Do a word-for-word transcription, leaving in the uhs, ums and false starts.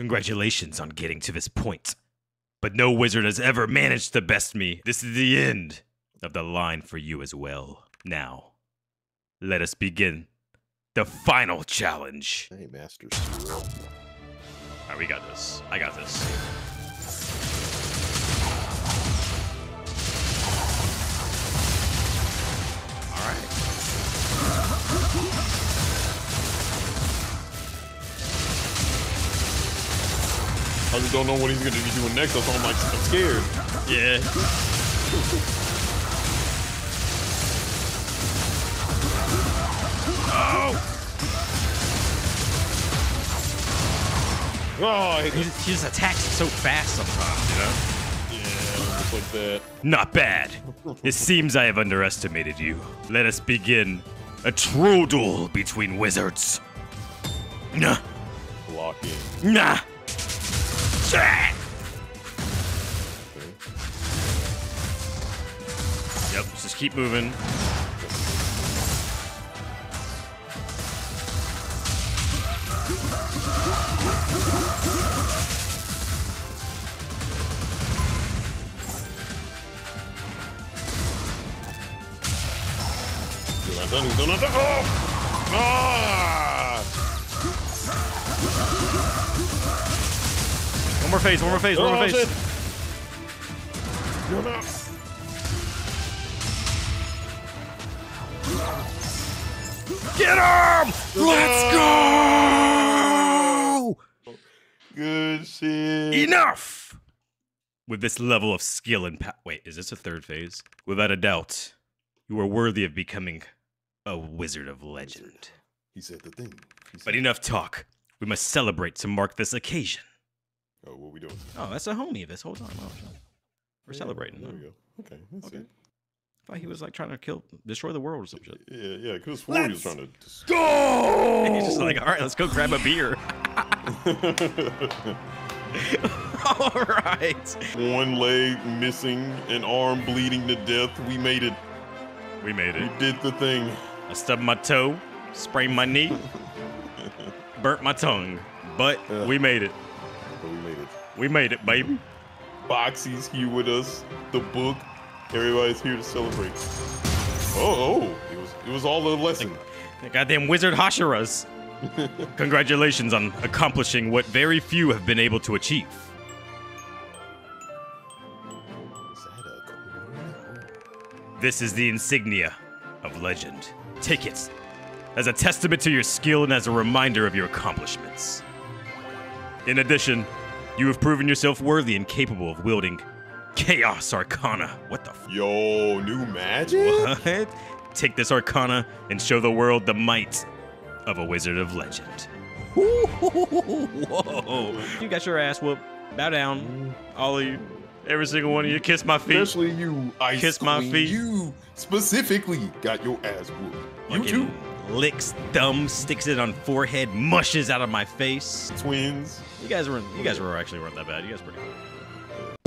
Congratulations on getting to this point. But no wizard has ever managed to best me. This is the end of the line for you as well. Now, let us begin the final challenge. Hey, Master Sura. All right, we got this. I got this. I just don't know what he's gonna be doing next. That's all I'm like, I'm scared. Yeah. Oh! Oh! He, he just attacks so fast sometimes, you know? Yeah, just like that. Not bad. It seems I have underestimated you. Let us begin a true duel between wizards. Nah. Block it. Nah. Okay. Yep, just keep moving. Oh! Ah! One more phase, one more phase, one oh, more phase. You're not. Get him! Let's go! Good shit. Enough! With this level of skill and power. Wait, is this a third phase? Without a doubt, you are worthy of becoming a Wizard of Legend. He said the thing. Said but enough talk. We must celebrate to mark this occasion. Oh, what are we doing? Oh, that's a homie this whole time. Oh, we're yeah, celebrating. There huh? we go. Okay, that's okay. It. I thought he was like trying to kill, destroy the world or some shit. Yeah, yeah, because he was trying to destroy. Go! And he's just like, all right, let's go grab a beer. All right. One leg missing, an arm bleeding to death. We made it. We made it. We did the thing. I stubbed my toe, sprained my knee, burnt my tongue, but uh. we made it. But we made it. We made it, baby. Boxy's here with us. The book. Everybody's here to celebrate. Oh, oh. It was, it was all a lesson. The, the goddamn Wizard Hashiras. Congratulations on accomplishing what very few have been able to achieve. Is that a cool? This is the insignia of legend. Take it as a testament to your skill and as a reminder of your accomplishments. In addition, you have proven yourself worthy and capable of wielding Chaos Arcana. What the f- Yo, new magic? What? Take this Arcana and show the world the might of a Wizard of Legend. Whoa. You got your ass whooped. Bow down. All of you. Every single one of you. Kiss my feet. Especially you, Ice Kiss Queen. My feet. You specifically got your ass whooped. You too. Licks thumb, sticks it on forehead, mushes out of my face. Twins. You guys were you guys were actually weren't that bad. You guys were pretty good.